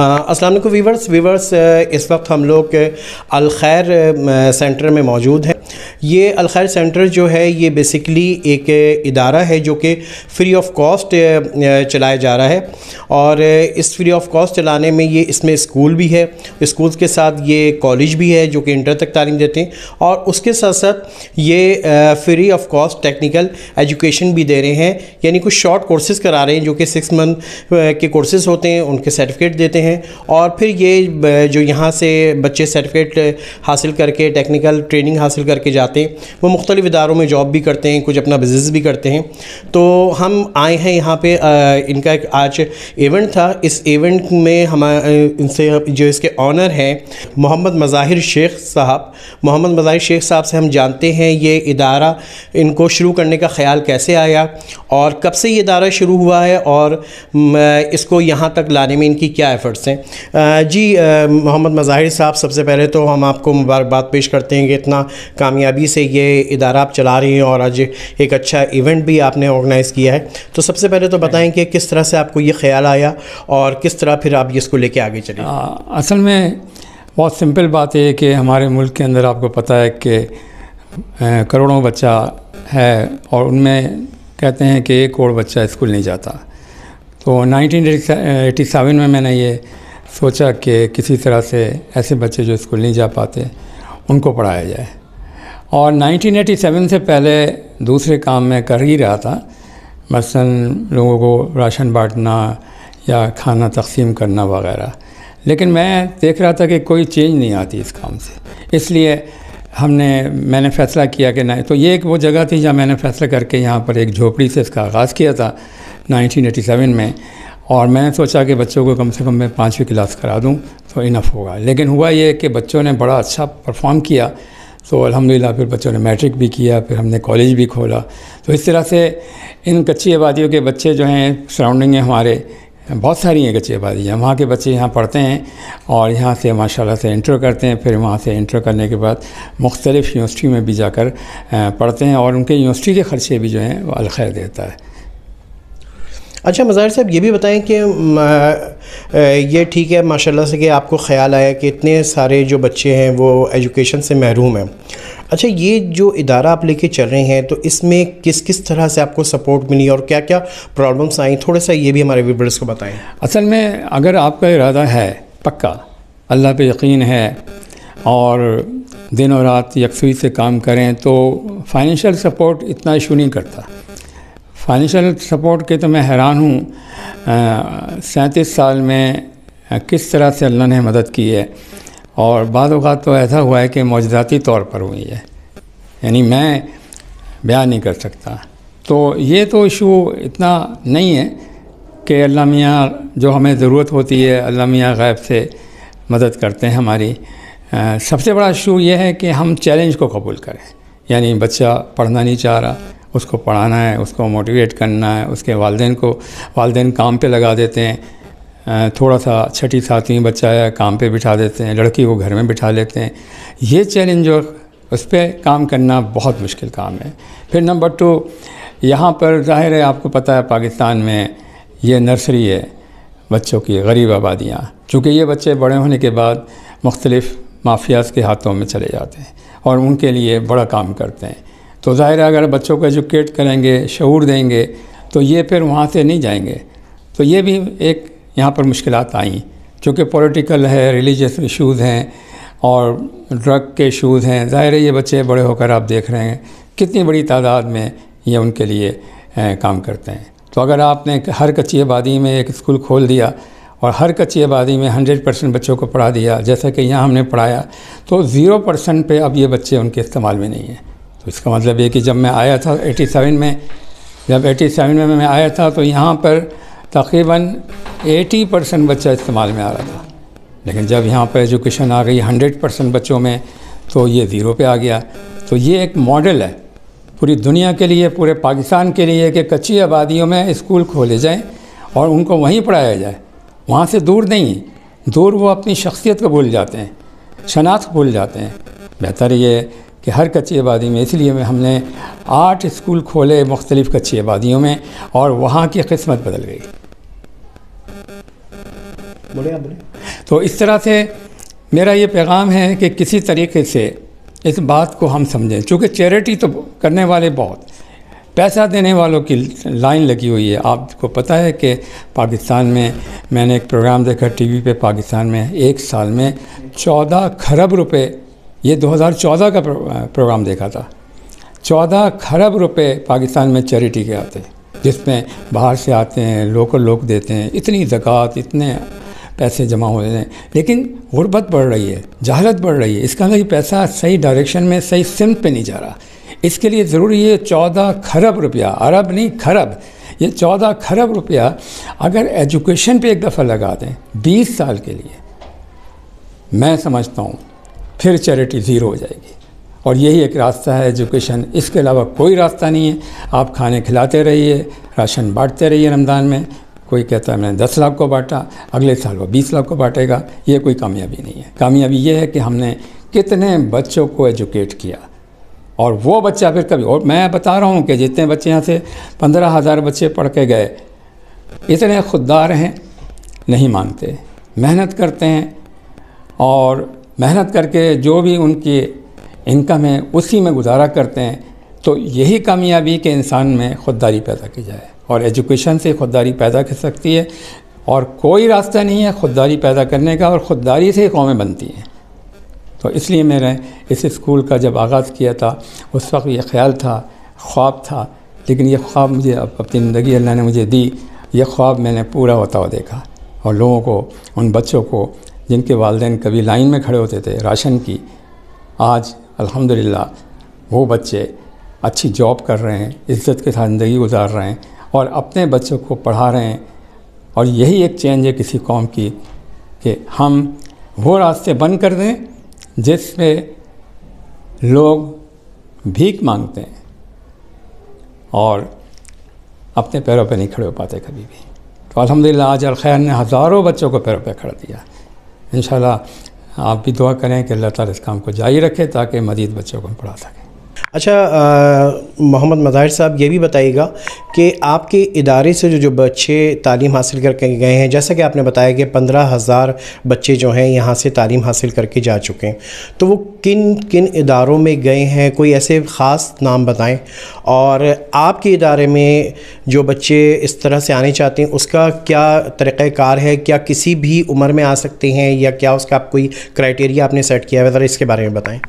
अस्सलाम वालेकुम व्यूवर्स, इस वक्त हम लोग अल खैर सेंटर में मौजूद हैं। ये अल खैर सेंटर जो है ये बेसिकली एक इदारा है जो कि फ्री ऑफ कॉस्ट चलाया जा रहा है और इस फ्री ऑफ कॉस्ट चलाने में ये इसमें स्कूल भी है, स्कूल के साथ ये कॉलेज भी है जो कि इंटर तक तालीम देते हैं और उसके साथ साथ ये free of cost technical education भी दे रहे हैं, यानी कुछ शॉर्ट कोर्सेज़ करा रहे हैं जो कि 6 मंथ के कोर्सेज होते हैं, उनके सर्टिफिकेट देते हैं और फिर ये जो यहाँ से बच्चे सर्टिफिकेट हासिल करके टेक्निकल ट्रेनिंग हासिल करके जाते हैं वो मुख्तलिफ़ इदारों में जॉब भी करते हैं, कुछ अपना बिजनेस भी करते हैं। तो हम आए हैं यहाँ पे, इनका एक आज इवेंट था, इस इवेंट में इनसे जो इसके ऑनर हैं मोहम्मद मज़ाहिर शेख साहब, मोहम्मद मज़ाहिर शेख साहब से हम जानते हैं ये इदारा इनको शुरू करने का ख्याल कैसे आया और कब से ये इदारा शुरू हुआ है और इसको यहाँ तक लाने में इनकी क्या एफर्ट्स हैं। जी मोहम्मद मज़ाहिर साहब, सबसे पहले तो हम आपको मुबारकबाद पेश करते हैं कि इतना कामयाबी से ये इदारा आप चला रही हैं और आज एक अच्छा इवेंट भी आपने ऑर्गेनाइज़ किया है। तो सबसे पहले तो बताएं कि किस तरह से आपको ये ख्याल आया और किस तरह फिर आप इसको लेके आगे चले। असल में बहुत सिंपल बात है कि हमारे मुल्क के अंदर आपको पता है कि करोड़ों बच्चा है और उनमें कहते हैं कि 1 करोड़ बच्चा स्कूल नहीं जाता। तो 1987 में मैंने ये सोचा कि किसी तरह से ऐसे बच्चे जो स्कूल नहीं जा पाते उनको पढ़ाया जाए और 1987 से पहले दूसरे काम मैं कर ही रहा था, मसलन लोगों को राशन बांटना या खाना तकसीम करना वगैरह, लेकिन मैं देख रहा था कि कोई चेंज नहीं आती इस काम से। इसलिए मैंने फ़ैसला किया कि नहीं, तो ये एक वो जगह थी जहाँ मैंने फ़ैसला करके यहाँ पर एक झोपड़ी से इसका आगाज़ किया था 1987 में और मैंने सोचा कि बच्चों को कम से कम मैं 5वीं क्लास करा दूं तो इनफ होगा। लेकिन हुआ ये कि बच्चों ने बड़ा अच्छा परफॉर्म किया तो अल्हम्दुलिल्लाह फिर बच्चों ने मैट्रिक भी किया, फिर हमने कॉलेज भी खोला। तो इस तरह से इन कच्ची आबादियों के बच्चे जो हैं, सराउंडिंग में हमारे बहुत सारी हैं कच्ची आबादियाँ, वहाँ के बच्चे यहाँ पढ़ते हैं और यहाँ से माशाल्लाह से इंटर करते हैं, फिर वहाँ से इंटर करने के बाद मुख्तलिफ़ यूनिवर्सिटी में भी जाकर पढ़ते हैं और उनके यूनिवर्सिटी के ख़र्चे भी जो हैं वो अल खैर देता है। अच्छा मज़ाहिर साहब, ये भी बताएं कि ये ठीक है माशाल्लाह से कि आपको ख़्याल आया कि इतने सारे जो बच्चे हैं वो एजुकेशन से महरूम हैं। अच्छा, ये जो इदारा आप लेके चल रहे हैं तो इसमें किस किस तरह से आपको सपोर्ट मिली और क्या क्या प्रॉब्लम्स आई, थोड़ा सा ये भी हमारे व्यूअर्स को बताएं। असल में अगर आपका इरादा है पक्का, अल्लाह पे यकीन है और दिन और रात यकसुई से काम करें तो फाइनेंशियल सपोर्ट इतना इशू नहीं करता। फाइनेंशियल सपोर्ट के तो मैं हैरान हूँ, 37 साल में किस तरह से अल्लाह ने मदद की है और बाद औक़ात तो ऐसा हुआ है कि मौजज़ाती तौर पर हुई है, यानी मैं बयान नहीं कर सकता। तो ये तो इशू इतना नहीं है कि अल्लाह मियाँ जो हमें ज़रूरत होती है अल्लाह मियाँ ग़ैब से मदद करते हैं हमारी। सबसे बड़ा इशू ये है कि हम चैलेंज को कबूल करें, यानी बच्चा पढ़ना नहीं चाह रहा, उसको पढ़ाना है, उसको मोटिवेट करना है, उसके वालदेन काम पे लगा देते हैं, थोड़ा सा 6वीं 7वीं बच्चा है काम पे बिठा देते हैं, लड़की को घर में बिठा लेते हैं। ये चैलेंज और उस पर काम करना बहुत मुश्किल काम है। फिर नंबर 2, यहाँ पर ज़ाहिर है आपको पता है पाकिस्तान में ये नर्सरी है बच्चों की, गरीब आबादियाँ, चूँकि ये बच्चे बड़े होने के बाद मुख्तलिफ़ माफियाज़ के हाथों में चले जाते हैं और उनके लिए बड़ा काम करते हैं। तो ज़ाहिर है अगर बच्चों को एजुकेट करेंगे, शऊर देंगे तो ये फिर वहाँ से नहीं जाएंगे। तो ये भी एक यहाँ पर मुश्किलात आई, क्योंकि पॉलिटिकल है, रिलीजियस इशूज़ हैं और ड्रग के इशूज़ हैं। ज़ाहिर है ये बच्चे बड़े होकर आप देख रहे हैं कितनी बड़ी तादाद में ये उनके लिए काम करते हैं। तो अगर आपने हर कच्ची आबादी में एक स्कूल खोल दिया और हर कच्ची आबादी में 100% बच्चों को पढ़ा दिया जैसा कि यहाँ हमने पढ़ाया, तो 0% पर अब ये बच्चे उनके इस्तेमाल में नहीं हैं। तो इसका मतलब ये कि जब मैं आया था 87 में मैं आया था तो यहाँ पर तकरीबन 80% बच्चा इस्तेमाल में आ रहा था, लेकिन जब यहाँ पर एजुकेशन आ गई 100% बच्चों में तो ये 0 पे आ गया। तो ये एक मॉडल है पूरी दुनिया के लिए, पूरे पाकिस्तान के लिए कि कच्ची आबादियों में स्कूल खोले जाएं और उनको वहीं पढ़ाया जाए। वहाँ से दूर नहीं, दूर वो अपनी शख्सियत को भूल जाते हैं, शनाख्त भूल जाते हैं। बेहतर ये कि हर कच्ची आबादी में, इसलिए में हमने 8 स्कूल खोले मुख्तलिफ़ कच्ची आबादियों में, और वहाँ की किस्मत बदल गई। बोले तो इस तरह से मेरा ये पैगाम है कि किसी तरीके से इस बात को हम समझें, चूँकि चैरिटी तो करने वाले बहुत, पैसा देने वालों की लाइन लगी हुई है। आपको पता है कि पाकिस्तान में, मैंने एक प्रोग्राम देखा टीवी पे, पाकिस्तान में एक साल में 14 खरब रुपए, ये 2014 का प्रोग्राम देखा था, 14 खरब रुपए पाकिस्तान में चैरिटी के आते हैं, जिसमें बाहर से आते हैं, लोकल लोग देते हैं, इतनी ज़कात, इतने पैसे जमा हो रहे हैं। लेकिन गुर्बत बढ़ रही है, जहालत बढ़ रही है, इसका मतलब कि पैसा सही डायरेक्शन में, सही सिम्त पे नहीं जा रहा। इसके लिए ज़रूरी है 14 खरब रुपया, अरब नहीं खरब, ये 14 खरब रुपया अगर एजुकेशन पे एक दफ़ा लगा दें 20 साल के लिए, मैं समझता हूँ फिर चैरिटी ज़ीरो हो जाएगी। और यही एक रास्ता है एजुकेशन, इसके अलावा कोई रास्ता नहीं है। आप खाने खिलाते रहिए, राशन बांटते रहिए, रमज़ान में कोई कहता है मैंने 10 लाख को बांटा, अगले साल वो 20 लाख को बांटेगा, ये कोई कामयाबी नहीं है। कामयाबी ये है कि हमने कितने बच्चों को एजुकेट किया, और वो बच्चा फिर कभी, और मैं बता रहा हूँ कि जितने बच्चे यहाँ से 15,000 बच्चे पढ़ के गए, इतने खुददार हैं, नहीं मांगते, मेहनत करते हैं, और मेहनत करके जो भी उनकी इनकम है उसी में गुजारा करते हैं। तो यही कामयाबी के इंसान में खुददारी पैदा की जाए, और एजुकेशन से खुददारी पैदा कर सकती है, और कोई रास्ता नहीं है खुददारी पैदा करने का, और खुददारी से ही कौमें बनती हैं। तो इसलिए मैंने इस स्कूल का जब आगाज़ किया था, उस वक्त ये ख्याल था, ख्वाब था, लेकिन ये ख्वाब मुझे अपनी ज़िंदगी अल्लाह ने मुझे दी, ये ख्वाब मैंने पूरा होता हुआ देखा। और लोगों को, उन बच्चों को जिनके वालिदैन कभी लाइन में खड़े होते थे राशन की, आज अल्हम्दुलिल्लाह वो बच्चे अच्छी जॉब कर रहे हैं, इज़्ज़त के साथ ज़िंदगी गुजार रहे हैं, और अपने बच्चों को पढ़ा रहे हैं। और यही एक चेंज है किसी कौम की, कि हम वो रास्ते बंद कर दें जिसमें लोग भीख मांगते हैं और अपने पैरों पे नहीं खड़े हो पाते कभी भी। तो अल्हम्दुलिल्लाह आज अल खैर ने हज़ारों बच्चों को पैरों पे खड़ा दिया। इंशाल्लाह आप भी दुआ करें कि अल्लाह ताला इस काम को जारी रखे, ताकि मज़ीद बच्चों को पढ़ा सकें। अच्छा मोहम्मद मज़ाहिर साहब, ये भी बताइएगा कि आपके इदारे से जो बच्चे तालीम हासिल करके गए हैं, जैसा कि आपने बताया कि 15,000 बच्चे जो हैं यहाँ से तालीम हासिल करके जा चुके हैं, तो वो किन किन इदारों में गए हैं, कोई ऐसे ख़ास नाम बताएं। और आपके इदारे में जो बच्चे इस तरह से आने चाहते हैं, उसका क्या तरीक़ाकार है, क्या किसी भी उम्र में आ सकते हैं, या क्या उसका कोई क्राइटेरिया आपने सेट किया है, ज़रा इसके बारे में बताएँ।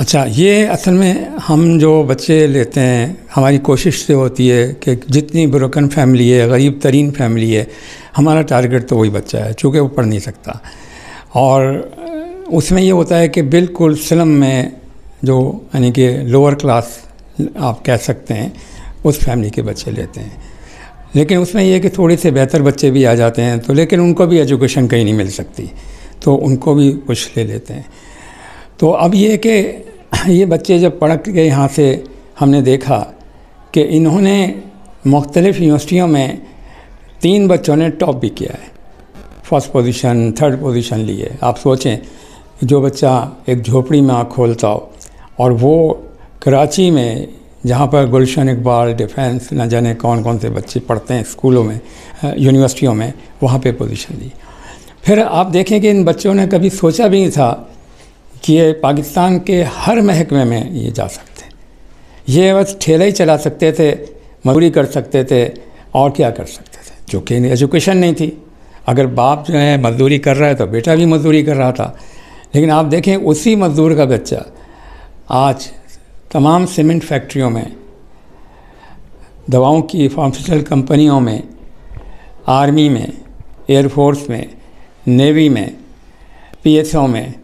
अच्छा, ये असल में हम जो बच्चे लेते हैं, हमारी कोशिश से होती है कि जितनी ब्रोकन फैमिली है, गरीब तरीन फैमिली है, हमारा टारगेट तो वही बच्चा है, चूँकि वो पढ़ नहीं सकता। और उसमें ये होता है कि बिल्कुल स्लम में, जो यानी कि लोअर क्लास आप कह सकते हैं, उस फैमिली के बच्चे लेते हैं। लेकिन उसमें यह कि थोड़े से बेहतर बच्चे भी आ जाते हैं, तो लेकिन उनको भी एजुकेशन कहीं नहीं मिल सकती, तो उनको भी कुछ ले लेते हैं। तो अब ये कि ये बच्चे जब पढ़ के यहाँ से, हमने देखा कि इन्होंने मुख्तलिफ़ यूनिवर्सिटियों में 3 बच्चों ने टॉप भी किया है, फर्स्ट पोजीशन, थर्ड पोजीशन लिए। आप सोचें, जो बच्चा एक झोपड़ी में आँख खोलता हो, और वो कराची में जहाँ पर गुलशन इकबाल, डिफेंस, न जाने कौन कौन से बच्चे पढ़ते हैं स्कूलों में, यूनिवर्सिटियों में, वहाँ पर पोजीशन दी। फिर आप देखें कि इन बच्चों ने कभी सोचा भी नहीं था कि ये पाकिस्तान के हर महकमे में ये जा सकते हैं। ये बस ठेला ही चला सकते थे, मजदूरी कर सकते थे, और क्या कर सकते थे, चूँकि एजुकेशन नहीं थी। अगर बाप जो है मजदूरी कर रहा है तो बेटा भी मजदूरी कर रहा था। लेकिन आप देखें, उसी मजदूर का बच्चा आज तमाम सीमेंट फैक्ट्रियों में, दवाओं की फार्मास्यूटिकल कंपनियों में, आर्मी में, एयरफोर्स में, नेवी में, PSO में,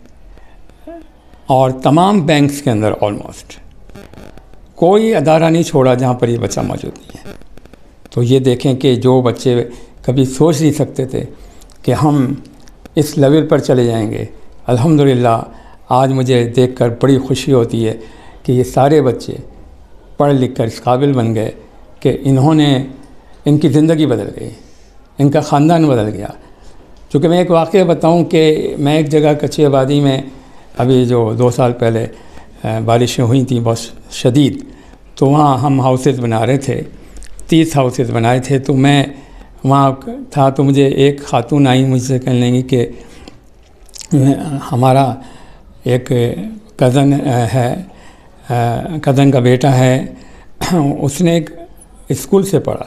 और तमाम बैंक्स के अंदर ऑलमोस्ट कोई अदारा नहीं छोड़ा जहाँ पर ये बच्चा मौजूद नहीं है। तो ये देखें कि जो बच्चे कभी सोच नहीं सकते थे कि हम इस लेवल पर चले जाएंगे, अल्हम्दुलिल्लाह आज मुझे देखकर बड़ी खुशी होती है कि ये सारे बच्चे पढ़ लिख कर इस काबिल बन गए कि इन्होंने इनकी ज़िंदगी बदल गई, इनका ख़ानदान बदल गया। चूँकि मैं एक वाक़या बताऊं कि मैं एक जगह कच्ची आबादी में अभी जो 2 साल पहले बारिशें हुई थी बहुत शदीद, तो वहाँ हम हाउसेस बना रहे थे, 30 हाउसेस बनाए थे। तो मैं वहाँ था तो मुझे एक खातून आई, मुझसे कहने लगी कि हमारा एक कज़न है, कज़न का बेटा है, उसने एक स्कूल से पढ़ा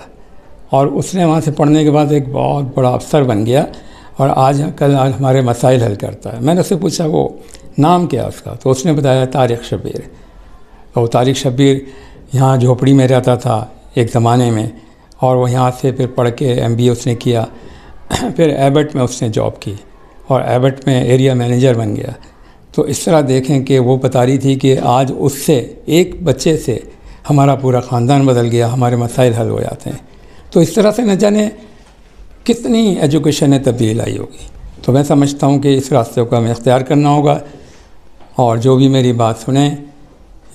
और उसने वहाँ से पढ़ने के बाद एक बहुत बड़ा अफसर बन गया और आज हमारे मसाइल हल करता है। मैंने उससे पूछा वो नाम क्या है उसका, तो उसने बताया तारिक शबीर। और तारिक शबीर यहाँ झोपड़ी में रहता था एक ज़माने में और वो यहाँ से फिर पढ़ के MBA उसने किया, फिर एबट में उसने जॉब की और एबट में एरिया मैनेजर बन गया। तो इस तरह देखें कि वो बता रही थी कि आज उससे, एक बच्चे से हमारा पूरा ख़ानदान बदल गया, हमारे मसाइल हल हो जाते हैं। तो इस तरह से न जाने कितनी एजुकेशन में तब्दील आई होगी। तो मैं समझता हूँ कि इस रास्ते को हमें इख्तियार करना होगा। और जो भी मेरी बात सुने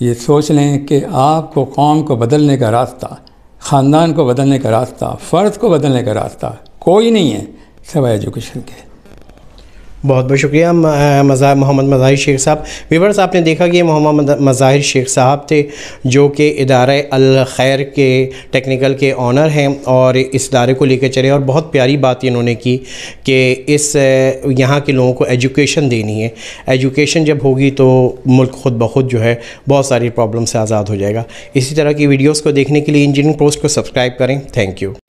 ये सोच लें कि आपको कौम को बदलने का रास्ता, ख़ानदान को बदलने का रास्ता, फ़र्द को बदलने का रास्ता कोई नहीं है सिवाय एजुकेशन के। बहुत बहुत शुक्रिया मोहम्मद मज़ाहिर शेख साहब। व्यूअर्स, आपने देखा कि मोहम्मद मज़ाहिर शेख साहब थे जो कि इदारे अल खैर के टेक्निकल के ऑनर हैं और इस इदारे को लेकर चले। और बहुत प्यारी बात इन्होंने की कि इस यहाँ के लोगों को एजुकेशन देनी है। एजुकेशन जब होगी तो मुल्क ख़ुद ब खुद जो है बहुत सारी प्रॉब्लम से आज़ाद हो जाएगा। इसी तरह की वीडियोज़ को देखने के लिए इंजीनियरिंग पोस्ट को सब्सक्राइब करें। Thank you.